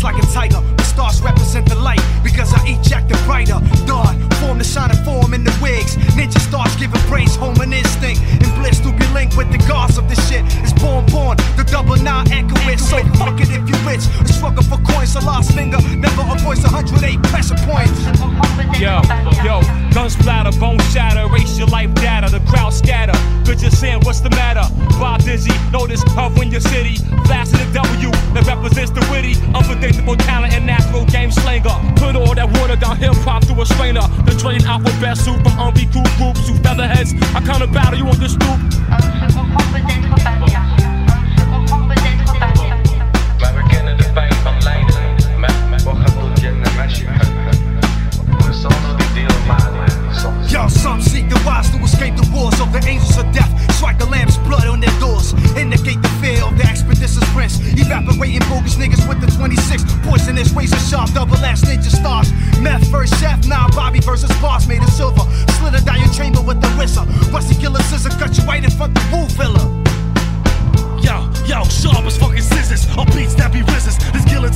just like a tiger. The stars represent the light because I eject the brighter dawn. Form the shining form in the wigs. Ninja stars giving brains home an instinct. And bliss to be linked with the gods of this shit. It's born, the double nine anchor with. So fuck it if you rich. A struggle for coins, a lost finger. Never a voice, 108 pressure points. Yo, guns splatter, bone shatter. Erase your life data, the crowd scatter. Good you're saying, what's the matter? Bob Dizzy, notice covering your city. Flash of the W that represents the witty, unpredictable talent and natural game slinger. Put all that water down hip hop through a strainer. The train alphabet soup from Humvee crew groups who featherheads. I come to battle you on this loop. Yo, some seek the wise to escape the wars of the angels of death. Strike the lamb's blood on their doors. Indicate the fear of the expedition's prince. Evaporating bogus niggas with the 26. Poisonous, razor sharp, double ass ninja stars. Meth versus chef, now Robbie versus bars made of silver. Slither down your chamber with the whistle. Rusty killer scissor, cut you right in front the woo villa. Yo, sharp as fucking scissors. On beats that be resist. This killer